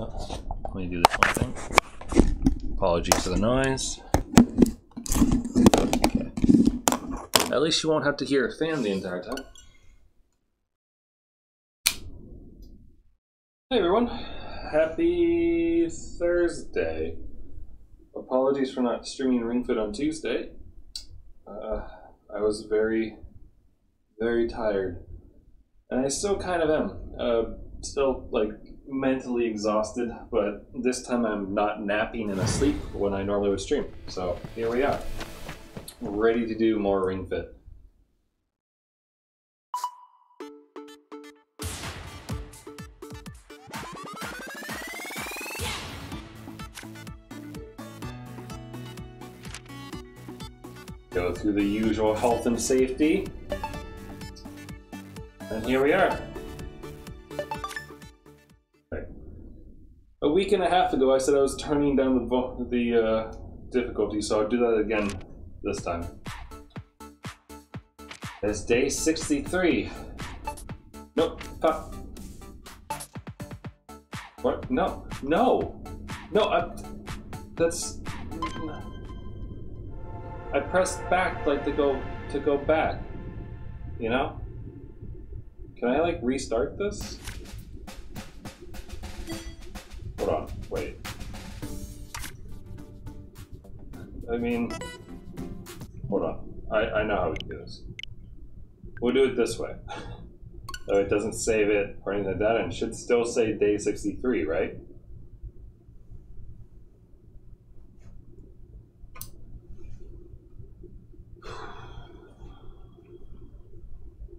Let me do this one thing. Apologies for the noise. Okay. At least you won't have to hear a fan the entire time. Hey everyone, happy Thursday. Apologies for not streaming Ring Fit on Tuesday. I was very tired, and I still kind of am. Still like mentally exhausted, but this time I'm not napping and asleep when I normally would stream. So here we are, ready to do more Ring Fit. Go through the usual health and safety. And here we are. Right. A week and a half ago I said I was turning down the difficulty, so I'll do that again this time. It's day 63. Nope. Pop. What? No. No! No, that's... I pressed back like to go back, you know? Can I like restart this? Hold on, wait. I mean, hold on. I know how we do this. We'll do it this way. So it doesn't save it or anything like that, and it should still say day 63, right?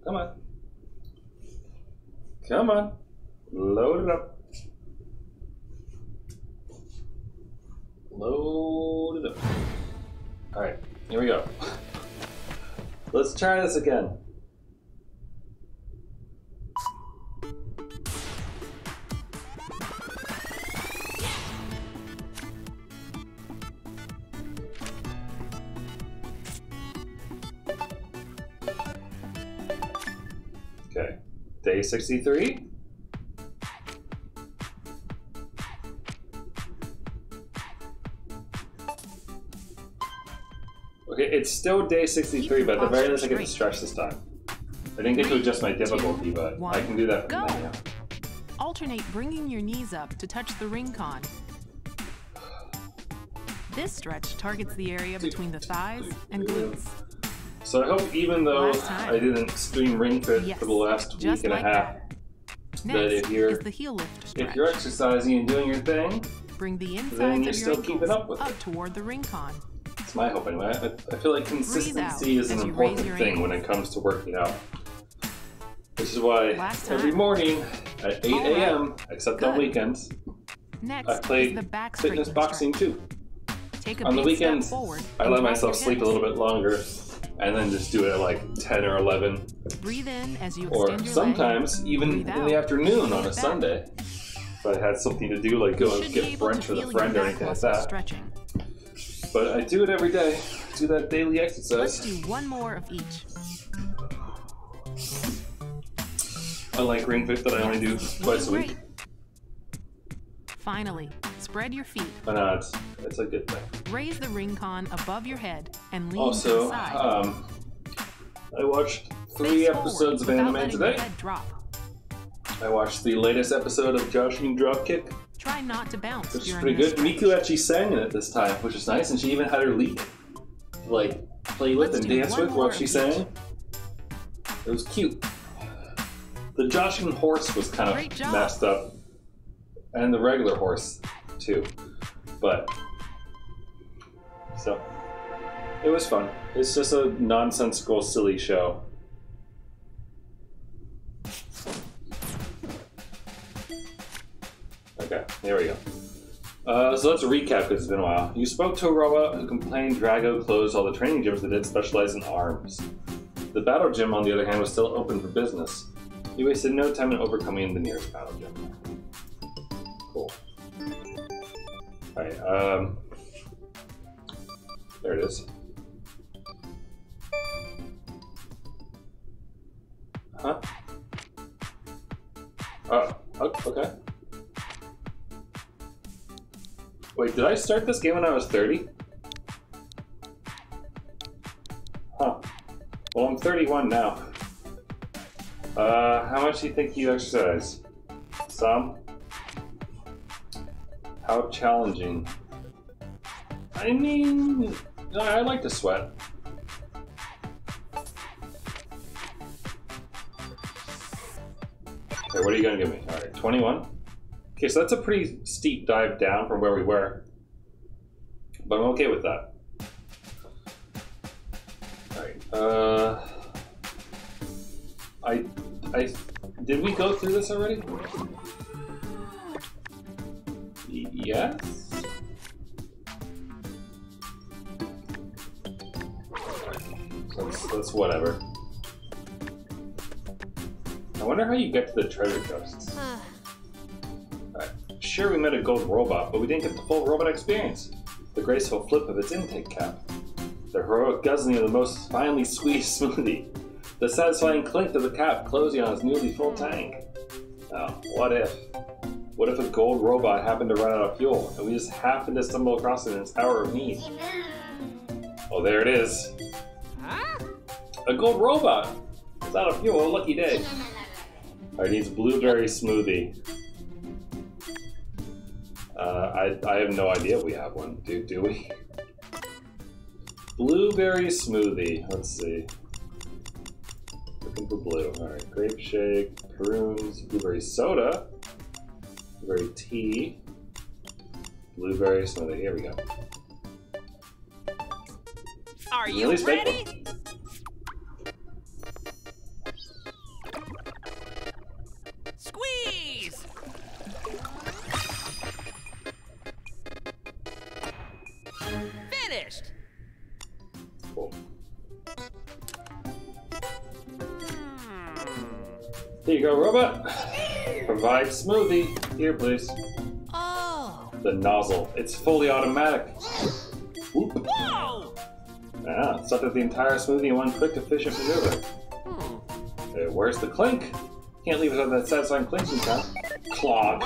Come on. Come on. Load it up. Load it up. Alright, here we go. Let's try this again. Day 63. Okay, it's still day 63, but at the very least I get to stretch this time. I didn't get to adjust my difficulty, but I can do that from now. Alternate bringing your knees up to touch the ring con. This stretch targets the area between the thighs and glutes. So I hope, even though I didn't stream Ring Fit for the last week and a half, that if you're exercising and doing your thing, bring the then you're still keeping up with it. Toward the ring con. It's my hope anyway. I feel like consistency is an important thing when it comes to working out. This is why every morning at 8 a.m., except on weekends, I play fitness boxing too. On the weekends, I let myself sleep a little bit longer. And then just do it at like 10 or 11. Breathe in as you extend your legs. Or sometimes even in the afternoon on a Sunday. But I had something to do, like go and get brunch with a friend or anything like that. But I do it every day. I do that daily exercise. Let's do one more of each. Unlike Ring Fit that I only do twice a week. Finally, spread your feet. I know, it's a good thing. Raise the ring con above your head and lean to the side. Also, I watched 3 episodes of anime today. I watched the latest episode of Jashin-chan Dropkick. Try not to bounce. Which is pretty good. Miku actually sang in it this time, which is nice, and she even had her lead, like, play with and dance with while she sang. It was cute. The Jashin horse was kind of messed up. And the regular horse, too. But, so, it was fun. It's just a nonsensical, silly show. Okay, there we go. So let's recap, because it's been a while. You spoke to Roa, who complained Drago closed all the training gyms that didn't specialize in arms. The battle gym, on the other hand, was still open for business. You wasted no time in overcoming the nearest battle gym. Cool. Alright, there it is. Huh? Oh, okay. Wait, did I start this game when I was 30? Huh. Well, I'm 31 now. How much do you think you exercise? Some? How challenging? I mean, I like to sweat. Okay, what are you gonna give me? Alright, 21. Okay, so that's a pretty steep dive down from where we were. But I'm okay with that. Alright, did we go through this already? Yes? That's whatever. I wonder how you get to the treasure chests. Sure, we met a gold robot, but we didn't get the full robot experience. The graceful flip of its intake cap. The heroic guzzling of the most finely squeezed smoothie. The satisfying clink of the cap closing on its nearly full tank. Oh, what if? What if a gold robot happened to run out of fuel, and we just happened to stumble across it in its hour of need? Oh, there it is. A gold robot! It's out of fuel, lucky day. Alright, needs blueberry smoothie. I have no idea we have one. Do we? Blueberry smoothie. Let's see. Looking for blue. Alright, grape shake, prunes, blueberry soda, blueberry tea, blueberry smoothie. Here we go. Are you really ready? Squeeze! Finished! Cool. Here you go, robot. Provide smoothie. Here, please. Oh. The nozzle. It's fully automatic. Whoop. Whoa! Ah, sucked up the entire smoothie in one quick, efficient maneuver. Okay, where's the clink? Can't leave without that satisfying clinking sound. Clog.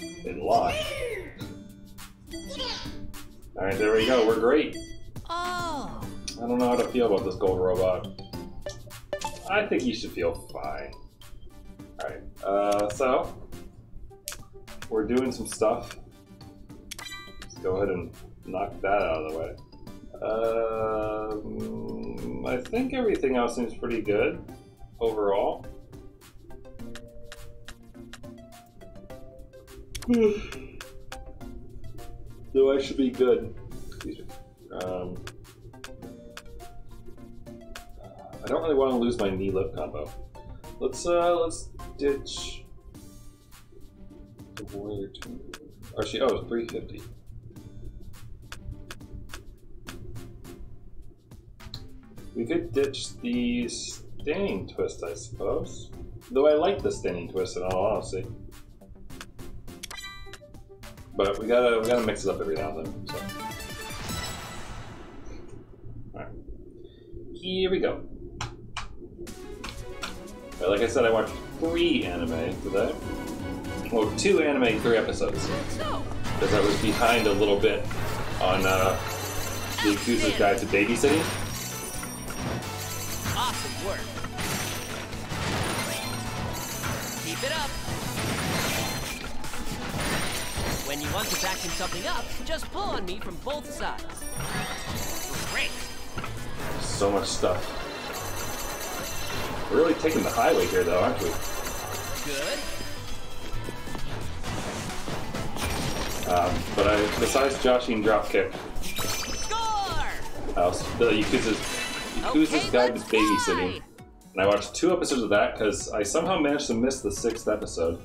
It locked. Alright, there we go. We're great. Oh. I don't know how to feel about this gold robot. I think you should feel fine. Alright, so we're doing some stuff. Let's go ahead and knock that out of the way. I think everything else seems pretty good overall. So I should be good. Excuse me. I don't really want to lose my knee-lip combo. Let's ditch the warrior two. Actually, oh, it's 350. We could ditch the standing twist, I suppose. Though I like the standing twist in all honesty. But we gotta mix it up every now and then. So. All right, here we go. Right, like I said, I watched 3 anime today. Well, 2 anime, 3 episodes. Because I was behind a little bit on the Yakuza's Guide to Babysitting. Awesome work. Keep it up. When you want to vacuum something up, just pull on me from both sides. Great! So much stuff. We're really taking the highway here, though, aren't we? Good. But besides Jashin-chan Dropkick, score! The Yakuza's Guide to Babysitting. And I watched 2 episodes of that because I somehow managed to miss the 6th episode.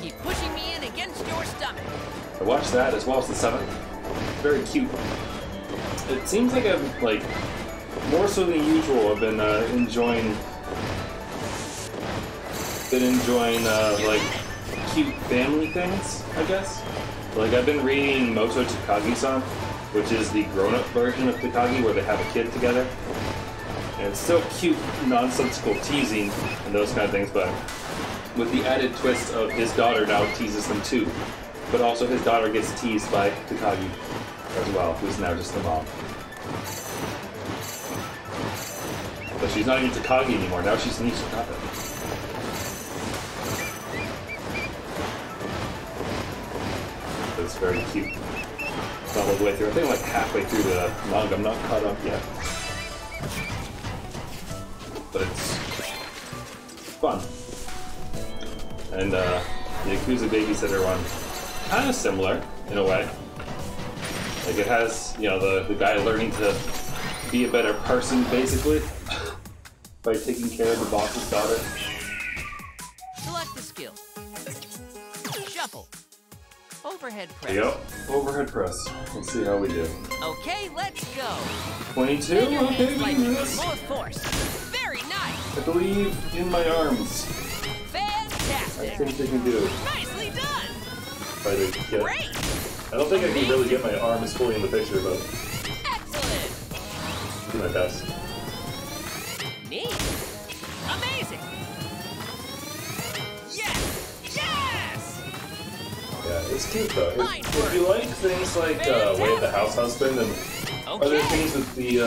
Keep pushing me in against your stomach. I watched that as well as the 7th. Very cute. It seems like I've, like, more so than usual, I've been enjoying like cute family things, I guess. Like I've been reading Moto Takagi-san, which is the grown-up version of Takagi where they have a kid together. And it's still cute, nonsensical teasing and those kind of things, but with the added twist of his daughter now teases them too. But also his daughter gets teased by Takagi as well, who's now just the mom. But she's not even Takagi anymore, now she's Nishikawa. It's very cute. It's all the way through. I think I'm like halfway through the manga. I'm not caught up yet. But it's fun. And the Yakuza Babysitter one, kind of similar in a way. Like it has, you know, the guy learning to be a better person basically by taking care of the boss's daughter. Select the skill. Shuffle. Overhead press. Yep, overhead press. Let's see how we do. Okay, let's go. 22? Okay, we can do this. Full of force. Very nice. I believe in my arms. Fantastic. I think they can do it. Nicely done. Great. I don't think I can really get my arms fully in the picture, but... Excellent. Do my best. Neat. Amazing. Yeah, it's cute though. If you like things like Way of the House Husband and other things with the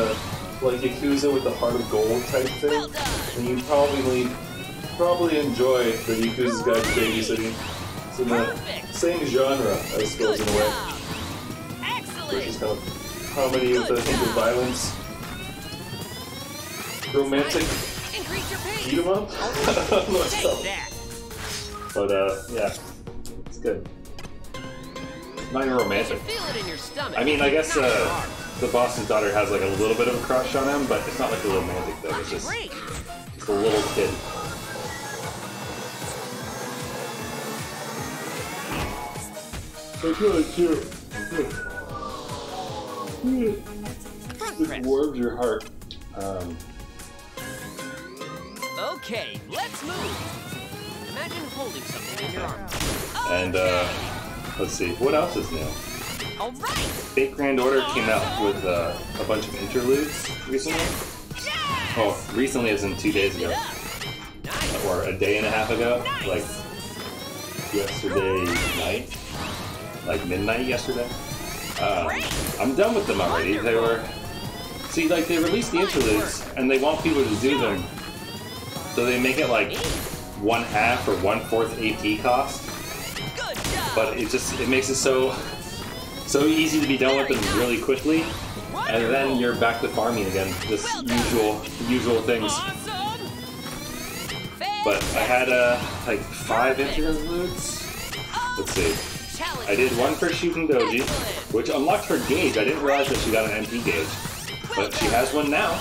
like Yakuza with the Heart of Gold type thing, well then you probably enjoy the Yakuza's Guide to Babysitting. It's in the same genre, I suppose, in a way. Excellent. Which is kind of comedy with the hint of violence, romantic, beat 'em up. But yeah, it's good. Not even romantic. I mean, I guess the boss's daughter has like a little bit of a crush on him, but it's not like a romantic thing. It's just a little kid. It's really cute. It warms your heart. Okay, let's move. Imagine holding something in your arms. And let's see, what else is new? Alright! Fate Grand Order came out with a bunch of interludes recently. Yes! Oh, recently as in 2 days ago. Nice. Or a day and a half ago. Nice. Like yesterday night. Like midnight yesterday. I'm done with them already. They were... See, like they released the interludes and they want people to do them. So they make it like 1/2 or 1/4 AP cost. But it just makes it so easy to be done with them really quickly, and then you're back to farming again, just usual things. But I had like 5 interludes. Let's see. I did one for Shuten Douji, which unlocked her gauge. I didn't realize that she got an MP gauge, but she has one now.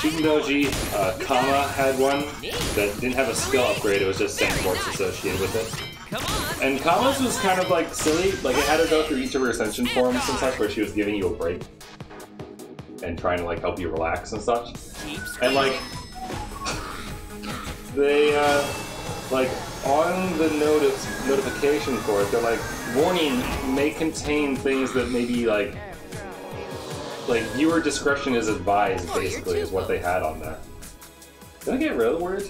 Shuten Douji, Kama had one that didn't have a skill upgrade, it was just same force associated with it. And Kama's was kind of like silly, like it had to go through each of her ascension forms and such where she was giving you a break and trying to like help you relax and such. And like, they like on the notification for it, they're like, warning may contain things that may be like viewer discretion is advised, basically, is what they had on there. Did I get rid of the word?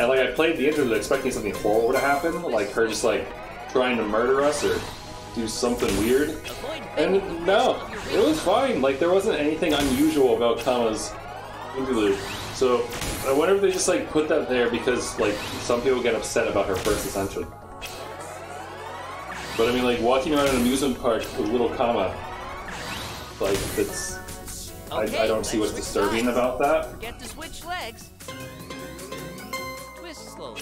And like I played the interlude expecting something horrible to happen, like her just like trying to murder us or do something weird. And no, it was fine. Like there wasn't anything unusual about Kama's interlude. So I wonder if they just like put that there because like some people get upset about her first ascension. But I mean, like walking around an amusement park with little Kama. Like, it's... I don't see what's disturbing about that. Forget to switch legs. Twist slowly.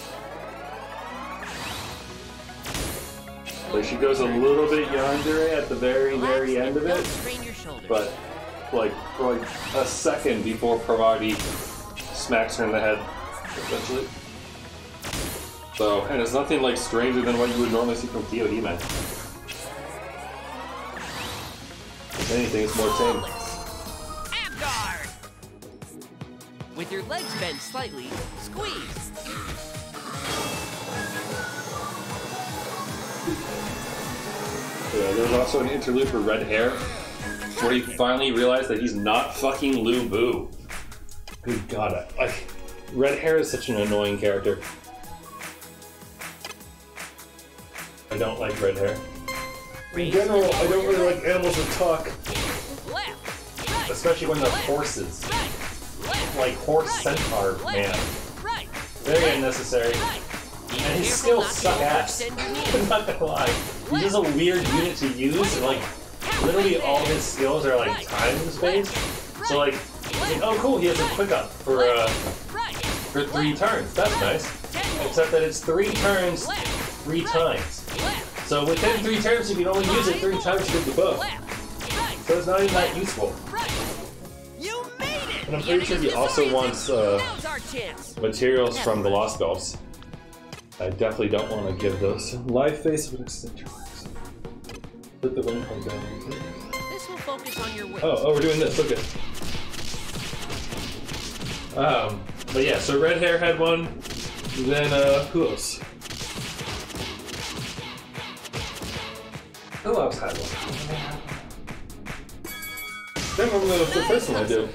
Like, she goes a little bit yandere at the very end of it. But, like, for like a second before Parvati smacks her in the head, essentially. So, and it's nothing, like, stranger than what you would normally see from DoD men. If anything, it's more tame. With your legs bent slightly, squeeze. Yeah, there's also an interlude for red hair, where you finally realize that he's not fucking Lu Bu. Good God, red hair is such an annoying character. I don't like red hair. In general, I don't really like animals that talk. Especially when they're horses. Like horse centaur man. Very unnecessary. And his skills suck ass. I'm not gonna lie. He's just a weird unit to use, and like, literally all his skills are like time-based. So like, oh cool, he has a quick up for 3 turns. That's nice. Except that it's 3 turns 3 times. So within 3 turns, you can only use it 3 times to get the bow. So it's not even that useful. And I'm pretty sure he also wants materials from the Lost Bells. I definitely don't want to give those. Live face with accentuations. Put the wing on down. This will focus on your wings. Oh, we're doing this. Okay. But yeah, so red hair had one. And then who else? Who else had one? Then I'm gonna the first one I do.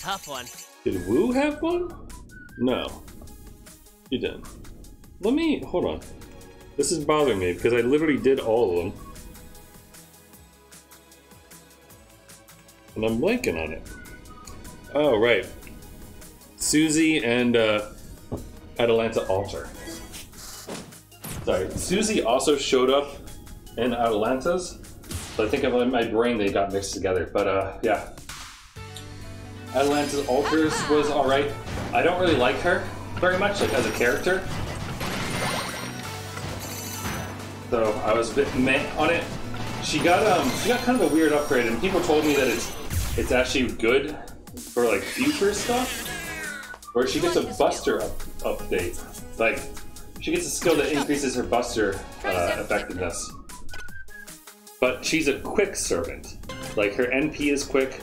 Tough one. Did Wu have one? No, you didn't. Let me hold on. This is bothering me because I literally did all of them, and I'm blanking on it. Oh right, Susie and Atalante Alter. Sorry, Susie also showed up in Atalante's, so I think in my brain they got mixed together. But yeah, Atalante's Alters was all right. I don't really like her very much, like as a character. So I was a bit meh on it. She got kind of a weird upgrade, and people told me that it's actually good for like future stuff. Or she gets a buster update. Like she gets a skill that increases her buster effectiveness. But she's a quick servant. Like her NP is quick.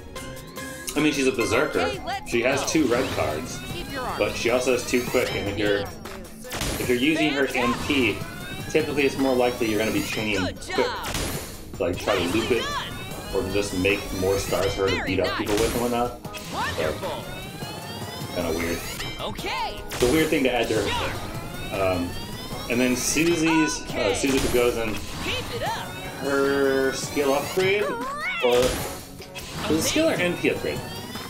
I mean, she's a berserker. She has 2 red cards, but she also has 2 quick. And if you're using her MP, typically it's more likely you're going to be chaining quick, like try to loop it, or just make more stars for her to beat up people with and whatnot. Kind of weird. It's a weird thing to add to her. And then Susie's Susie Pagosin, her skill upgrade or. Is it skill or NP upgrade?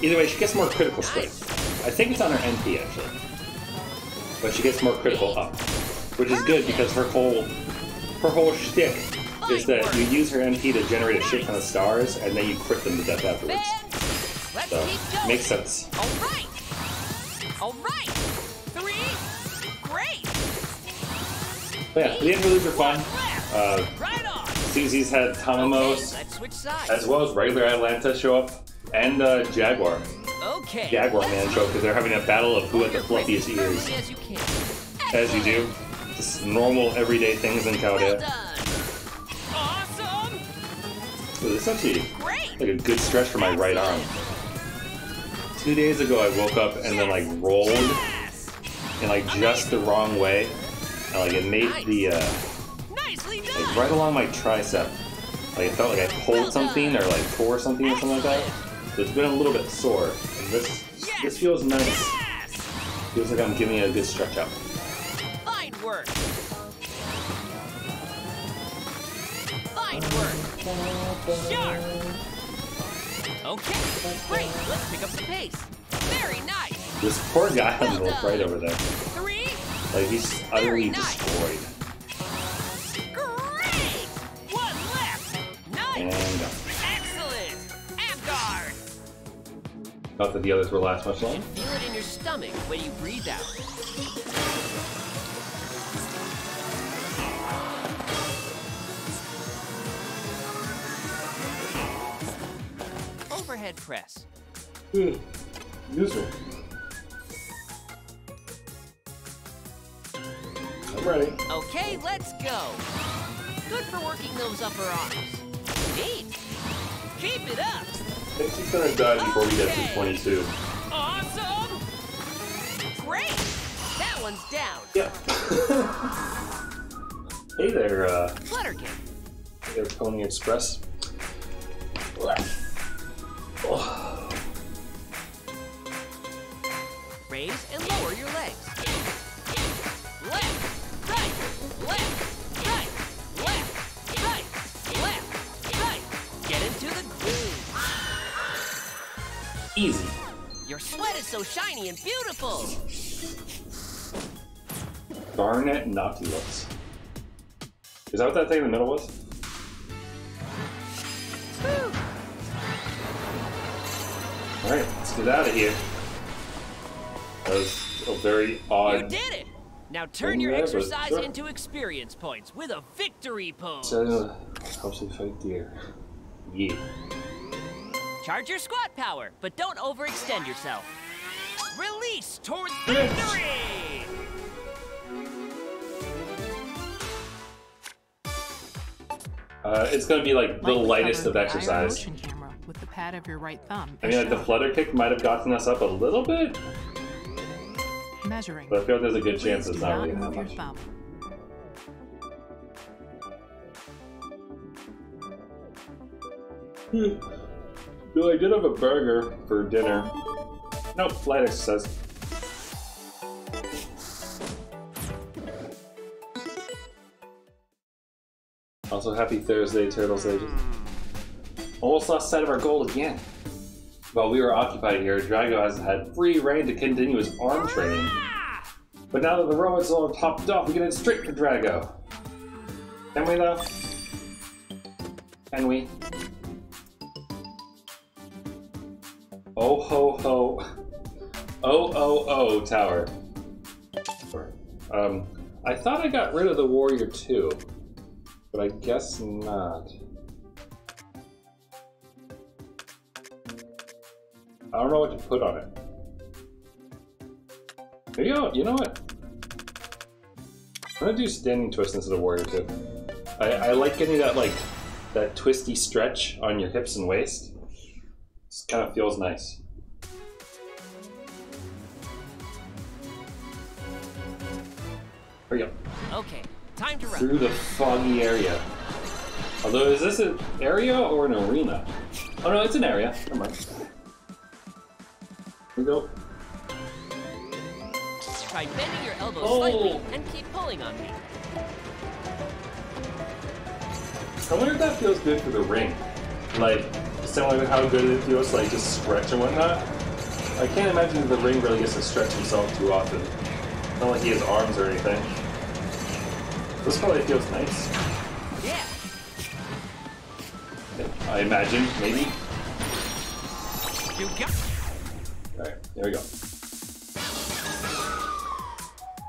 Either way, she gets more critical strength. I think it's on her NP actually. But she gets more critical up. Which is good because her whole shtick is that you use her NP to generate a shit ton of stars and then you crit them to death afterwards. So makes sense. Alright! Alright! 3! Great! But yeah, the interludes are fun. Susie's had Tamamos, as well as regular Atalante show up, and Jaguar. Jaguar man show up because they're having a battle of who had the fluffiest ears. As you do. Just normal everyday things in Caldea. So this is actually like a good stretch for my right arm. 2 days ago I woke up and then like rolled in like just the wrong way. And like it made the like right along my tricep. Like I felt like I pulled something or like tore something or something like that. So it's been a little bit sore. And this feels nice. Feels like I'm giving it a good stretch out. Fine work. Fine work. Sharp. Okay. Great. Let's pick up the pace. Very nice. This poor guy on the right over there. Like he's utterly destroyed. And excellent! Abgard! Not that the others will last much longer. Feel it in your stomach when you breathe out. Overhead press. User. I'm ready. Okay, let's go. Good for working those upper arms. Keep it up. I think she's gonna die before we get to 22. Awesome! Great! That one's down. Yep. Yeah. Hey there, Hey there, Pony Express. Oh. Raise and lower your legs. Left. Easy. Your sweat is so shiny and beautiful. Garnet Nautilus. Is that what that thing in the middle was? Alright, let's get out of here. That was a very odd... You did it! Now turn your exercise into experience points with a victory pose. Helps you fight deer. Yeah. Charge your squat power, but don't overextend yourself. Release towards victory! It's gonna be like the lightest of exercise. With the pad of your right thumb. I mean, like the flutter kick might have gotten us up a little bit. Measuring. But I feel like there's a good chance it's not really that much. So I did have a burger for dinner. Nope, light exercise. Also, happy Thursday, Turtles Ages. Almost lost sight of our goal again. While we were occupied here, Drago has had free reign to continue his arm training. But now that the robots are all topped off, we can head straight to Drago. Can we though? Can we? Oh ho ho. Oh oh oh tower. I thought I got rid of the warrior too, but I guess not. I don't know what to put on it. Maybe I'll, you know what? I'm gonna do standing twist instead of warrior too. I like getting that that twisty stretch on your hips and waist. Just kind of feels nice. Hurry up. Okay, time to run. Through the foggy area. Although, is this an area or an arena? Oh no, it's an area. Never mind. Go. Try bending your elbows slightly and keep pulling on me. I wonder if that feels good for the ring. Like, similar to how good it feels, like just stretch and whatnot. I can't imagine the ring really gets to stretch himself too often. Not like he has arms or anything. This probably feels nice. Yeah. I imagine, maybe. You got. Alright, there we go.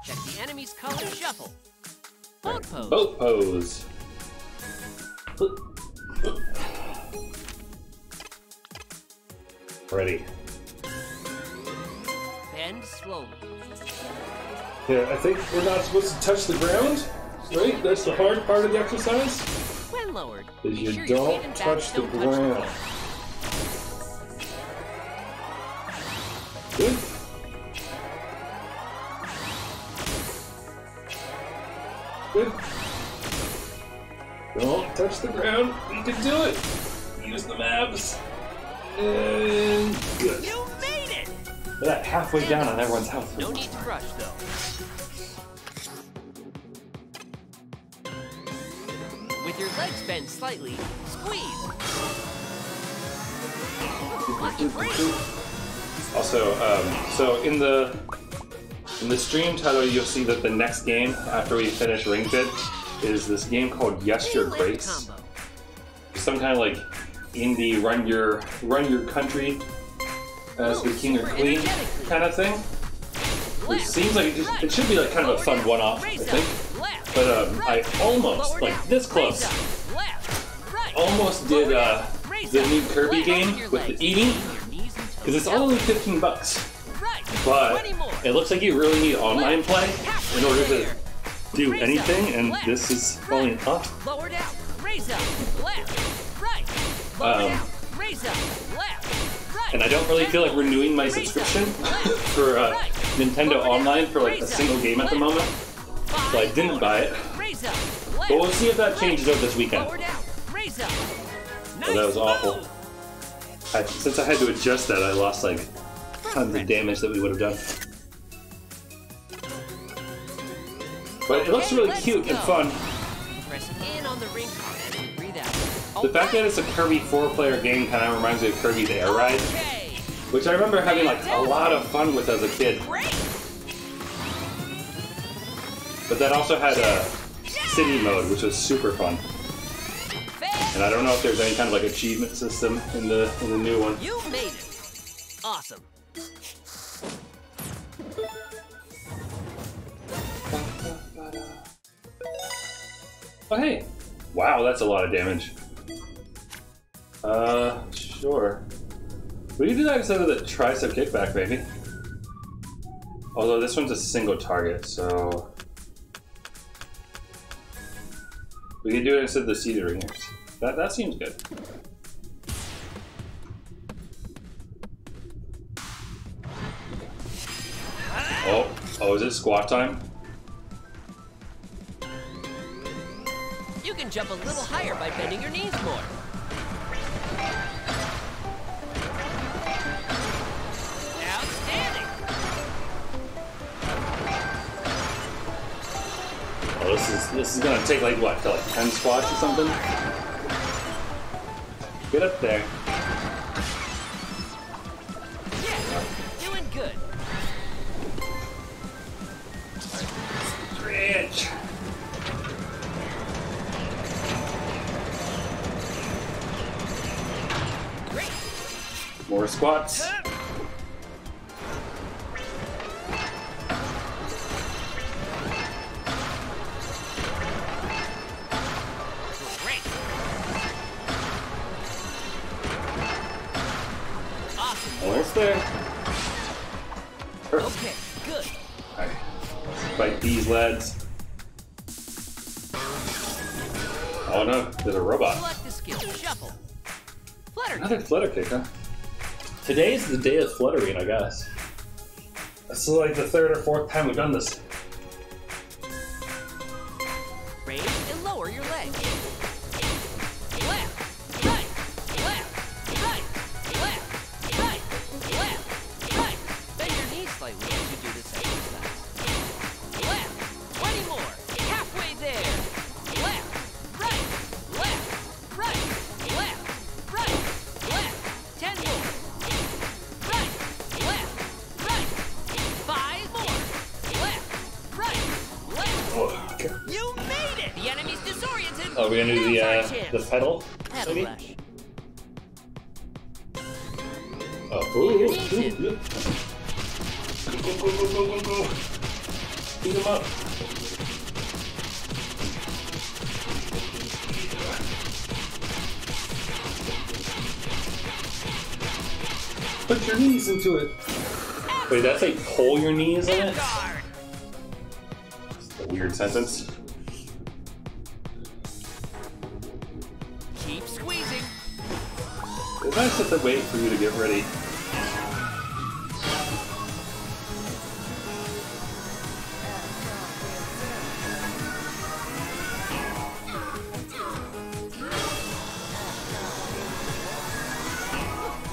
Check the enemy's color shuffle. Boat pose. Boat pose. Ready. Bend slowly. Yeah, I think we're not supposed to touch the ground, right? That's the hard part of the exercise. When lowered, you don't touch the ground. Good. Good. Don't touch the ground. You can do it. Use the abs. And good. You made it. They're that halfway down on everyone's health. No need to rush, though. With your legs bent slightly, squeeze. Lucky break. Also, so in the stream title, you'll see that the next game after we finish Ring Fit is this game called Yes Your Grace. Some kind of like indie run your country as the king or queen kind of thing. It seems like it should be like kind of a fun one-off, I think. But I almost like this close almost did the new Kirby game with the eating. Because it's only $15, but it looks like you really need online play in order to do anything, and this is falling up. And I don't really feel like renewing my subscription for Nintendo Online for like a single game at the moment, so I didn't buy it. But we'll see if that changes over this weekend. So that was awful. Since I had to adjust that, I lost like tons of damage that we would have done. But it looks really cute and fun. The fact that it's a Kirby 4-player game kind of reminds me of Kirby Air Ride, which I remember having like a lot of fun with as a kid. But that also had a city mode, which was super fun. And I don't know if there's any kind of like achievement system in the new one. You made it. Awesome. Oh hey! Wow, that's a lot of damage. Sure. We can do that instead of the tricep kickback, maybe. Although this one's a single target, so we can do it instead of the cedar ringers. That seems good. Oh, is it squat time? You can jump a little higher by bending your knees more. Outstanding. Oh, this is gonna take like what, like 10 squats or something? Get up there. Yeah, doing good. Stretch. More squats. Great. Awesome. Almost there. Perfect. Okay, good. All right. Let's fight these lads. Oh no, there's a robot. Select the skill. Shuffle. Flutter. Another flutter kick, huh? Today's the day of fluttering, I guess. This is like the third or fourth time we've done this. Raise and lower your leg. Left, right, left, right, left, right, left, right. Bend your knees slightly as you do this exercise. Left, 20 more, halfway there. Left, right, left, right, left, right, left, 10 more. Oh, we're gonna do the pedal. Maybe? Oh, ooh. Go. Beat him up. Put your knees into it. Wait, that's like pull your knees in it? That's a weird sentence. It's nice that they wait for you to get ready.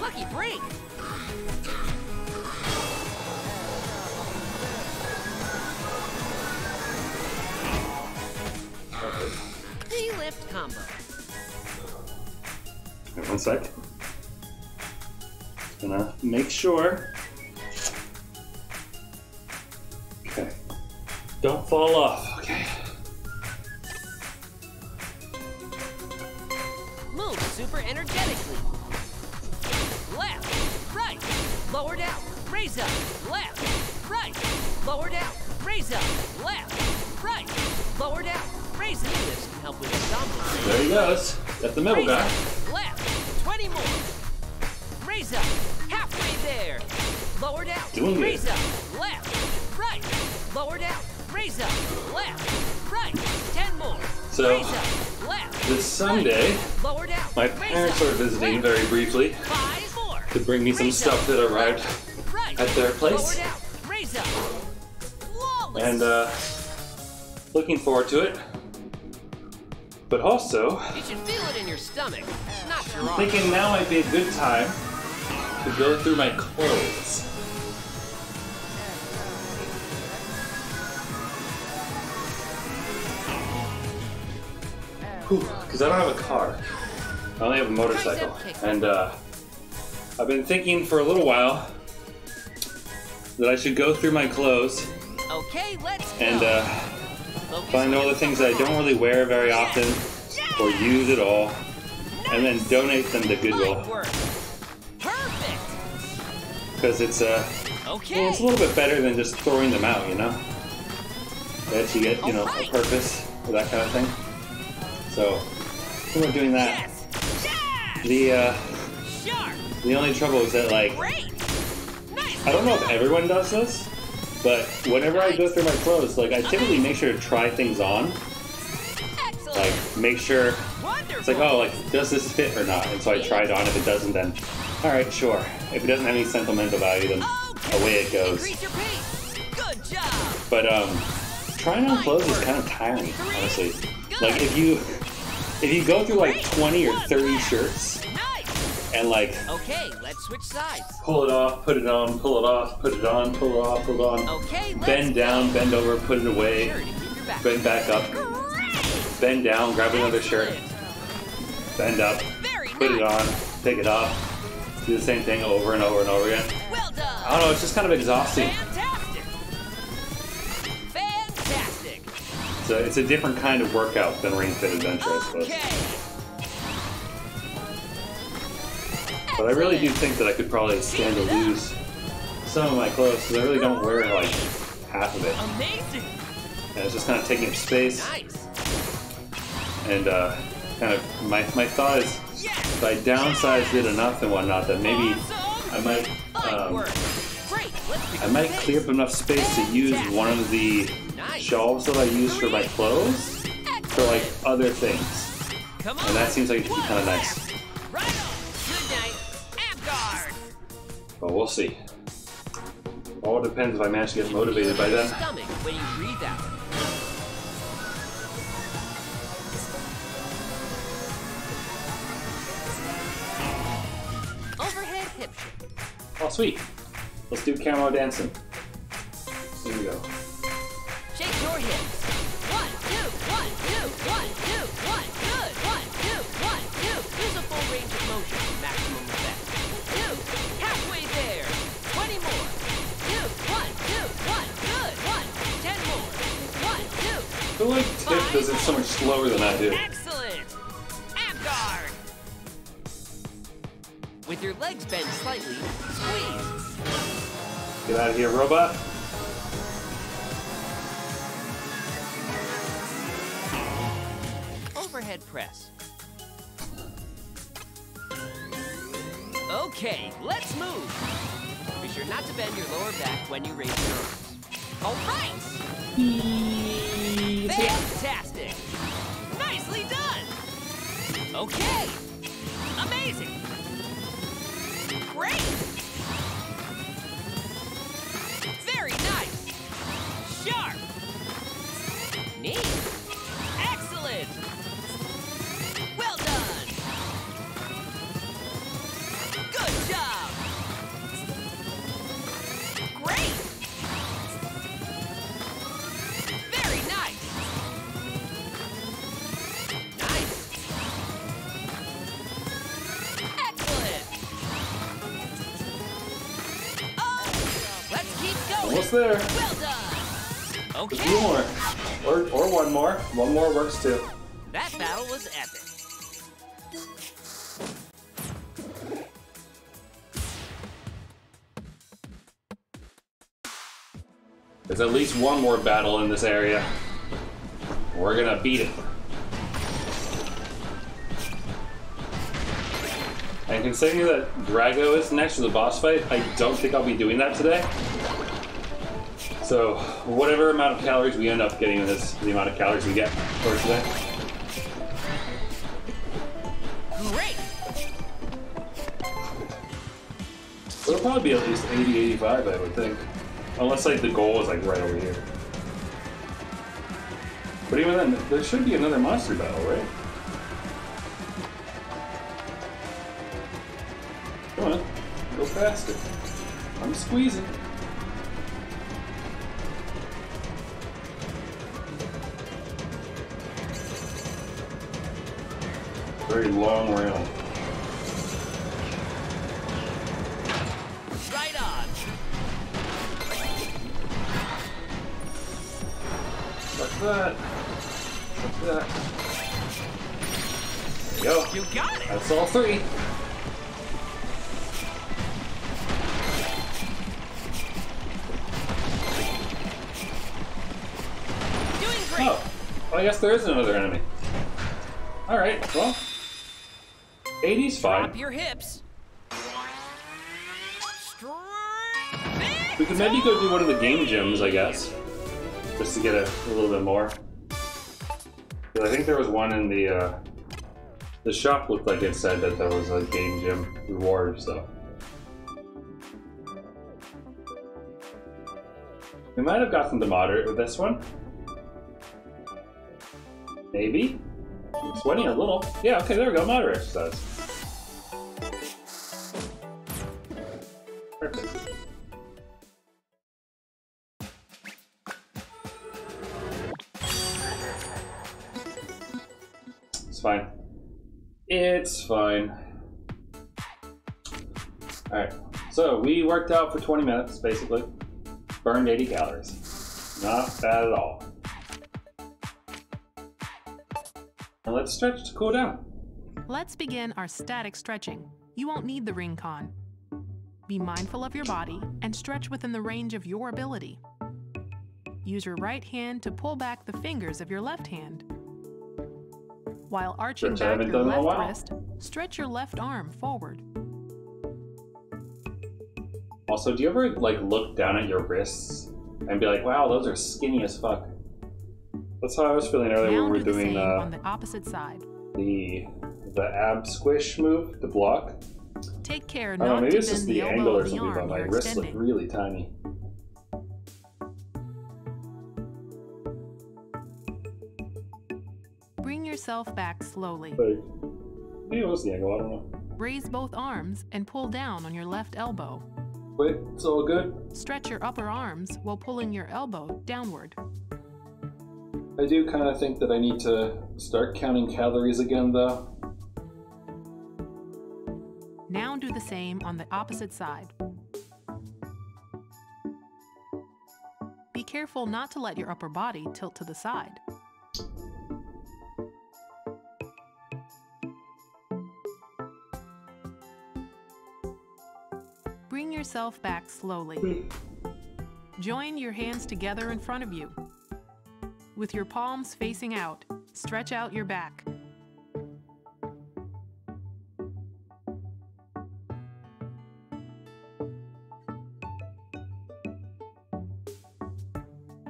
Lucky break. V-lift combo. Wait, one sec. Gonna make sure. Okay. Don't fall off. Okay. Move super energetically. Left, right, lower down, raise up. Left, right, lower down, raise up. Left, right, lower down, raise up. This can help with abdominals. There he goes. That's the middle guy. Left, 20 more. Raise up, halfway there. Lower down, raise up, left, right, lower down, raise up, left, right, 10 more. So, raise up, left, this Sunday, lower down, my parents are visiting very briefly to bring me some stuff that arrived at their place. And looking forward to it. But also, you should feel it in your stomach, not your arm. I'm thinking now might be a good time to go through my clothes. Because I don't have a car. I only have a motorcycle. And I've been thinking for a little while that I should go through my clothes and find all the things that I don't really wear very often or use at all, and then donate them to Goodwill. Because it's a little bit better than just throwing them out, you know? They actually get, you know, a purpose for that kind of thing. So, we're doing that. The only trouble is that, like, I don't know if everyone does this, but whenever I go through my clothes, like, I typically make sure to try things on. Like, make sure, it's like, oh, like, does this fit or not? And so I try it on. If it doesn't, then, all right, sure. If it doesn't have any sentimental value, then away it goes. But, trying on clothes is kind of tiring, honestly. Like, if you go through, like, 20 or 30 shirts, and like, okay, let's switch sides. Pull it off, put it on, pull it off, put it on, pull it off, pull it on. Okay, bend down, bend over, put it away, bend back up, bend down, grab another shirt, bend up, put it on, take it off, do the same thing over and over and over again. I don't know, it's just kind of exhausting. Fantastic. So it's a different kind of workout than Ring Fit Adventure, I suppose. But I really do think that I could probably stand to lose some of my clothes because I really don't wear like half of it. Amazing. And it's just kind of taking up space. Nice. And kind of my thought is if I downsized it enough and whatnot, that maybe I might clear up enough space to use one of the shelves that I use for my clothes for like other things. And that seems like it could be kind of nice. But we'll see. All depends if I manage to get motivated by that. Overhead hip shift. Oh, sweet. Let's do camo dancing. Here we go. Shake your hips. 1, 2, 1, 2, 1, 2, 1, good. 1, 2, 1, 2. Use a full range of motion for maximum effect. 2, halfway there. 20 more. 2, 1, 2, 1, good. 1, 10 more. 1, 2. I feel like Tiff does it so much slower than I do. Excellent. Abguard. With your legs bent slightly, squeeze. Get out of here, robot. Overhead press. Okay, let's move. Be sure not to bend your lower back when you raise your arms. All right. Fantastic. Nicely done. Okay. Amazing. Great. Very nice. Sharp. Neat. Excellent. Well done. Good job. Great. Very nice. Nice. Excellent. Oh, let's keep going. Almost there. Well done. Okay. Two more. Or one more. One more works too. That battle was epic. There's at least one more battle in this area. We're gonna beat it. And considering that Drago is next to the boss fight, I don't think I'll be doing that today. So, whatever amount of calories we end up getting in this, the amount of calories we get for today. Great! It'll probably be at least 80, 85, I would think. Unless, like, the goal is, like, right over here. But even then, there should be another monster battle, right? Come on. Go faster. I'm squeezing. Very long round. that? What's that? There we go. You got it. That's all three. Doing great. Oh, well, I guess there is another enemy. All right. Well, 80's fine. Drop your hips. We could maybe go do one of the game gyms, I guess, just to get a little bit more. I think there was one in the shop looked like it said that there was a game gym reward, so. We might have gotten the moderate with this one. Maybe? I'm sweating a little. Yeah, okay, there we go, moderate exercise. Perfect. It's fine. It's fine. Alright, so we worked out for 20 minutes, basically. Burned 80 calories. Not bad at all. And let's stretch to cool down. Let's begin our static stretching. You won't need the Ring-Con. Be mindful of your body and stretch within the range of your ability. Use your right hand to pull back the fingers of your left hand. While arching back your left wrist, stretch your left arm forward. Also, do you ever like look down at your wrists and be like, "Wow, those are skinny as fuck"? That's how I was feeling earlier when we were doing the opposite side, the ab squish move, the block. Take care not to bend the elbow of the arm. I don't know, maybe it's just the angle or something, but my wrists look really tiny. Yourself back slowly. Maybe it was the angle, I don't know. Raise both arms and pull down on your left elbow. Wait, it's all good? Stretch your upper arms while pulling your elbow downward. I do kind of think that I need to start counting calories again, though. Now do the same on the opposite side. Be careful not to let your upper body tilt to the side. Yourself back slowly. Join your hands together in front of you. With your palms facing out, stretch out your back.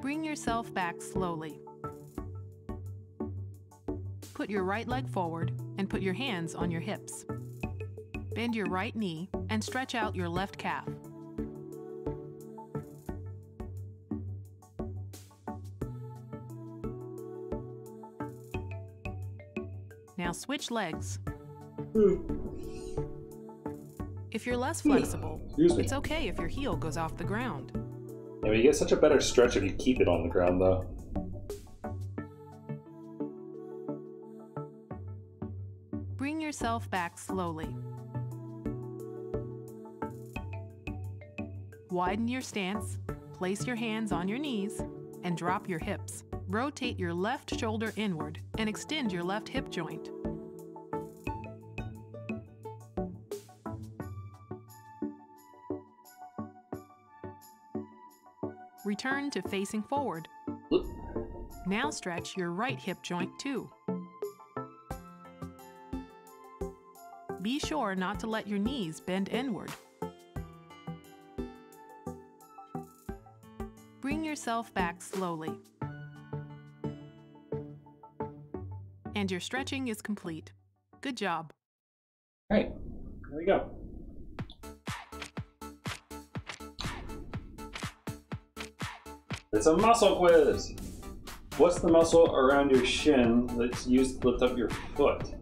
Bring yourself back slowly. Put your right leg forward and put your hands on your hips. Bend your right knee and stretch out your left calf. Now switch legs. If you're less flexible, it's okay if your heel goes off the ground. Yeah, you get such a better stretch if you keep it on the ground, though. Bring yourself back slowly. Widen your stance, place your hands on your knees, and drop your hips. Rotate your left shoulder inward and extend your left hip joint. Return to facing forward. Now stretch your right hip joint too. Be sure not to let your knees bend inward. Bring yourself back slowly. And your stretching is complete. Good job. All right, there we go. It's a muscle quiz. What's the muscle around your shin that's used to lift up your foot?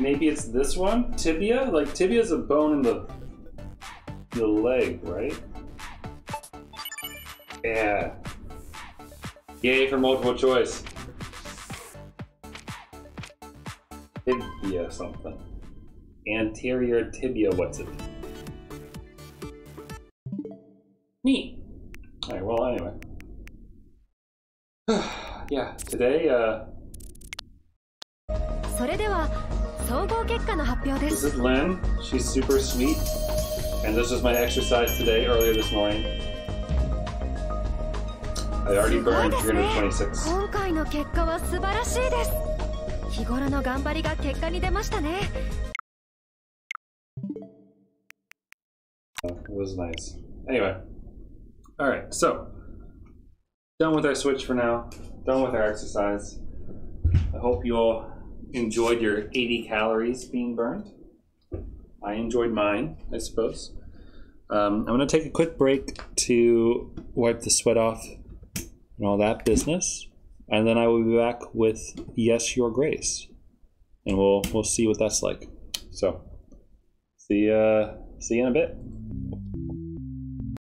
Maybe it's this one? Tibia? Like, tibia is a bone in the leg, right? Yeah. Yay for multiple choice. Tibia something. Anterior tibia, what's it? Neat. Alright, well, anyway. Yeah, today, this is Lynn. She's super sweet. And this was my exercise today, earlier this morning. I already burned 326. It was nice. Anyway. Alright, so. Done with our switch for now. Done with our exercise. I hope you all enjoyed your 80 calories being burned. I enjoyed mine, I suppose. I'm going to take a quick break to wipe the sweat off and all that business, and then I will be back with Yes Your Grace, and we'll see what that's like. So, see you in a bit.